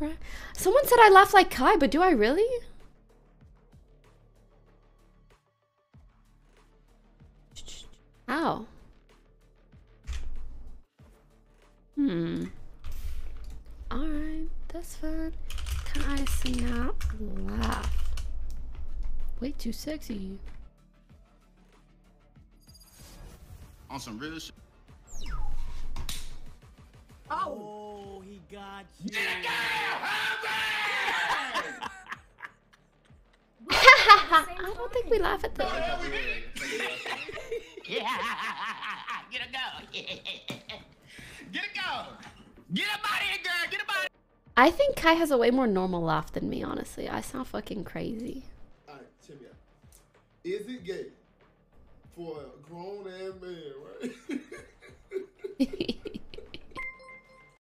crap. Someone said I laugh like Kai, but do I really? Ow. Alright, that's fine. Can I sing out laugh? Way too sexy. On some real shit. Oh, he got you. I don't think we laugh at that. Get a go. Get a go. Get up out of here, girl. Get up out of here. I think Kai has a way more normal laugh than me, honestly. I sound fucking crazy. All right, check me out. Is it gay for a grown-ass man, right?